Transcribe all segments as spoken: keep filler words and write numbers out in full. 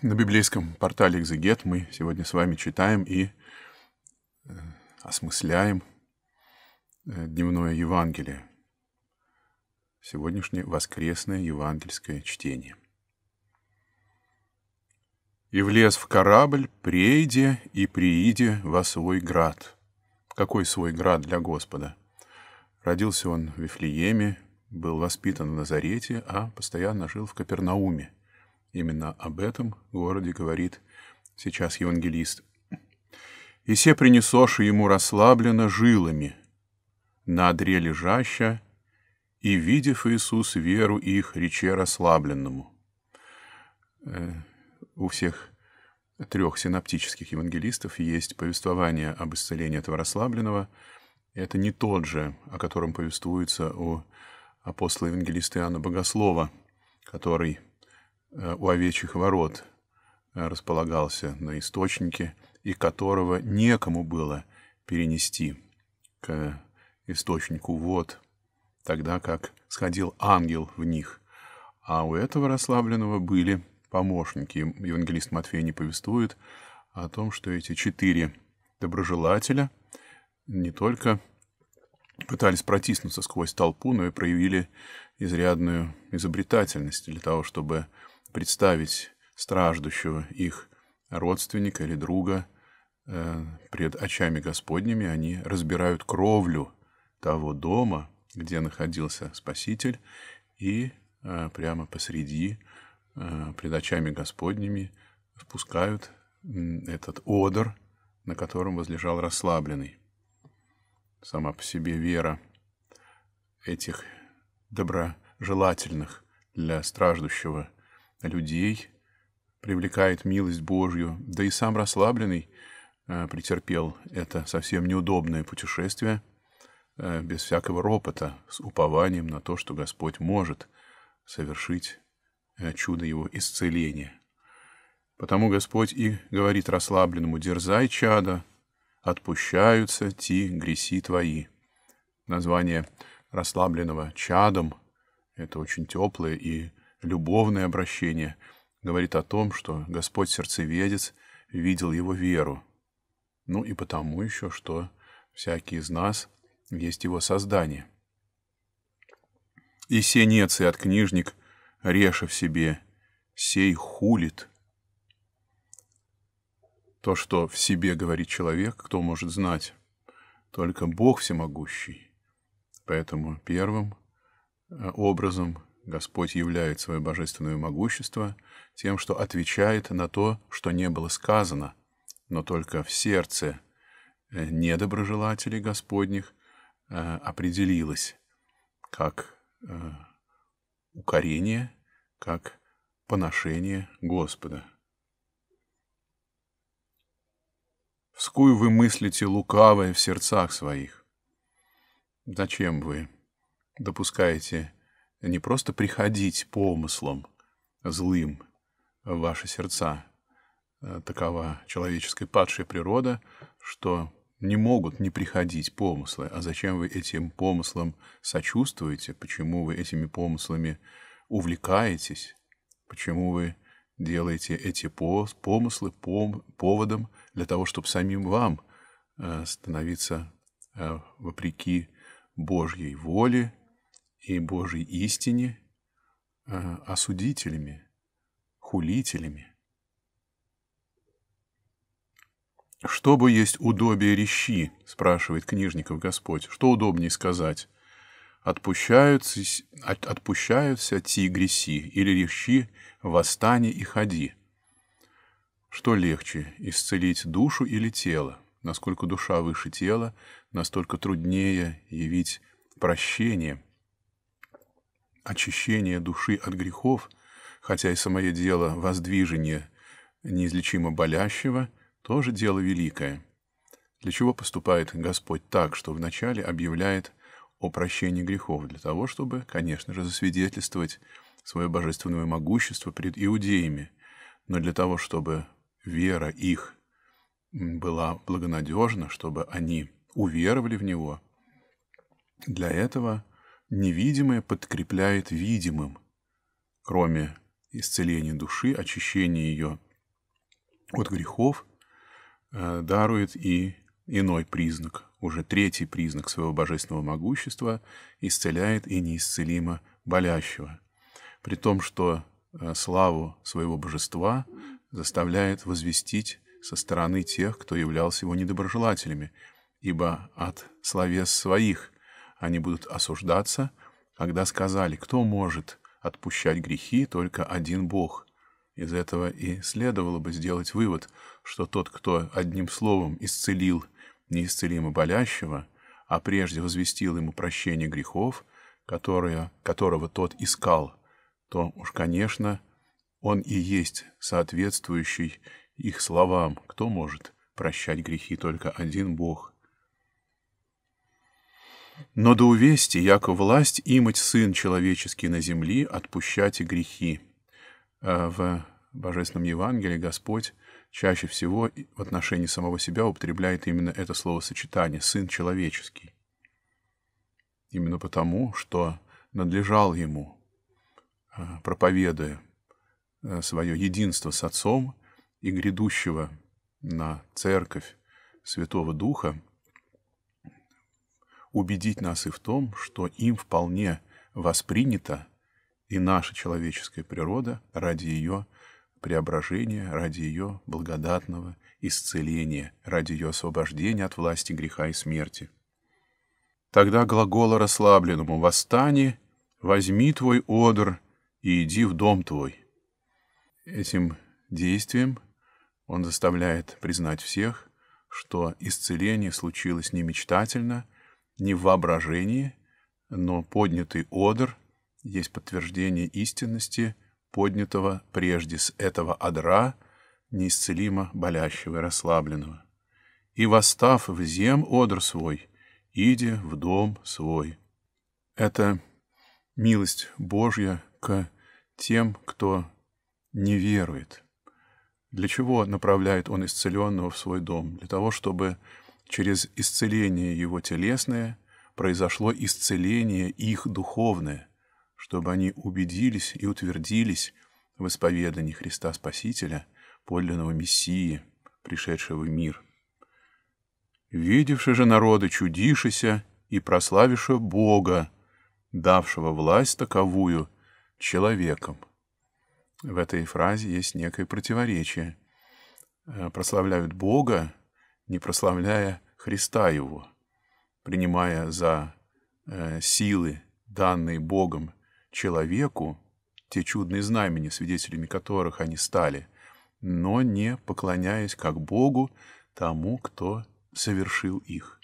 На библейском портале «Экзегет» мы сегодня с вами читаем и осмысляем дневное Евангелие, сегодняшнее воскресное евангельское чтение. «И влез в корабль, прейде и прииде во свой град». Какой свой град для Господа? Родился он в Вифлееме, был воспитан в Назарете, а постоянно жил в Капернауме. Именно об этом городе говорит сейчас евангелист. «И се принесоши ему расслабленно жилами, на одре лежаща, и, видев Иисус веру их, рече расслабленному». У всех трех синоптических евангелистов есть повествование об исцелении этого расслабленного. Это не тот же, о котором повествуется у апостола-евангелиста Иоанна Богослова, который у овечьих ворот располагался на источнике, и которого некому было перенести к источнику вод, тогда как сходил ангел в них. А у этого расслабленного были помощники. Евангелист Матфей не повествует о том, что эти четыре доброжелателя не только пытались протиснуться сквозь толпу, но и проявили изрядную изобретательность для того, чтобы представить страждущего их родственника или друга пред очами Господними. Они разбирают кровлю того дома, где находился Спаситель, и прямо посреди, пред очами Господними, впускают этот одр, на котором возлежал расслабленный. Сама по себе вера этих доброжелательных для страждущего людей привлекает милость Божью, да и сам расслабленный претерпел это совсем неудобное путешествие без всякого ропота, с упованием на то, что Господь может совершить чудо его исцеления. Потому Господь и говорит расслабленному: «Дерзай, чадо, отпущаются ти греси твои». Название расслабленного «чадом» — это очень теплое и любовное обращение, говорит о том, что Господь сердцеведец видел его веру. Ну и потому еще, что всякий из нас есть его создание. «И сенец и от книжник, решив себе, сей хулит». То, что в себе говорит человек, кто может знать? Только Бог всемогущий. Поэтому первым образом Господь являет свое божественное могущество тем, что отвечает на то, что не было сказано, но только в сердце недоброжелателей Господних определилось как укорение, как поношение Господа. «Вскую вы мыслите лукавое в сердцах своих». Зачем вы допускаете не просто приходить помыслом злым в ваши сердца? Такова человеческая падшая природа, что не могут не приходить помыслы. А зачем вы этим помыслам сочувствуете? Почему вы этими помыслами увлекаетесь? Почему вы делаете эти помыслы поводом для того, чтобы самим вам становиться вопреки Божьей воле и Божьей истине осудителями, хулителями? «Чтобы есть удобие речи», спрашивает книжников Господь, что удобнее сказать? Отпущаются, от, отпущаются ти греси, или речи восстань и ходи. Что легче, исцелить душу или тело? Насколько душа выше тела, настолько труднее явить прощение, очищение души от грехов, хотя и самое дело воздвижение неизлечимо болящего тоже дело великое. Для чего поступает Господь так, что вначале объявляет о прощении грехов? Для того, чтобы, конечно же, засвидетельствовать свое божественное могущество пред иудеями, но для того, чтобы вера их была благонадежна, чтобы они уверовали в Него, для этого невидимое подкрепляет видимым. Кроме исцеления души, очищения ее от грехов дарует и иной признак, уже третий признак своего божественного могущества, исцеляет и неисцелимо болящего, при том, что славу своего божества заставляет возвестить со стороны тех, кто являлся его недоброжелателями, ибо от словес своих они будут осуждаться, когда сказали, кто может отпущать грехи, только один Бог. Из этого и следовало бы сделать вывод, что тот, кто одним словом исцелил неисцелимо болящего, а прежде возвестил ему прощение грехов, которые, которого тот искал, то уж, конечно, он и есть соответствующий их словам, кто может прощать грехи, только один Бог. Но да увести, яко власть имать Сын Человеческий на земли, отпущать и грехи. В Божественном Евангелии Господь чаще всего в отношении самого себя употребляет именно это словосочетание «Сын Человеческий». Именно потому, что надлежал Ему, проповедуя свое единство с Отцом и грядущего на Церковь Святого Духа, убедить нас и в том, что им вполне воспринята и наша человеческая природа ради ее преображения, ради ее благодатного исцеления, ради ее освобождения от власти греха и смерти. Тогда глагола расслабленному «восстани, возьми твой одр и иди в дом твой». Этим действием он заставляет признать всех, что исцеление случилось не мечтательно, не в воображении, но поднятый одр есть подтверждение истинности поднятого прежде с этого одра, неисцелимо болящего и расслабленного. «И восстав в зем одр свой, иди в дом свой». Это милость Божья к тем, кто не верует. Для чего направляет он исцеленного в свой дом? Для того, чтобы через исцеление его телесное произошло исцеление их духовное, чтобы они убедились и утвердились в исповедании Христа Спасителя, подлинного Мессии, пришедшего в мир. «Видевши же народы чудишися и прославивши Бога, давшего власть таковую человеком». В этой фразе есть некое противоречие. Прославляют Бога, не прославляя Христа Его, принимая за э, силы, данные Богом человеку, те чудные знамения, свидетелями которых они стали, но не поклоняясь как Богу тому, кто совершил их.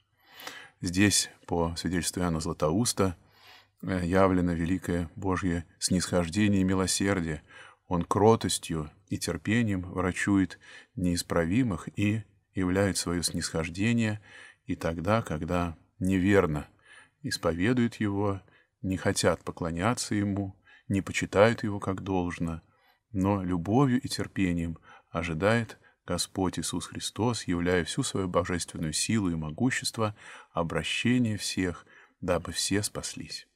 Здесь, по свидетельству Иоанна Златоуста, явлено великое Божье снисхождение и милосердие. Он кротостью и терпением врачует неисправимых и являет свое снисхождение и тогда, когда неверно исповедуют его, не хотят поклоняться ему, не почитают его как должно, но любовью и терпением ожидает Господь Иисус Христос, являя всю свою божественную силу и могущество, обращение всех, дабы все спаслись.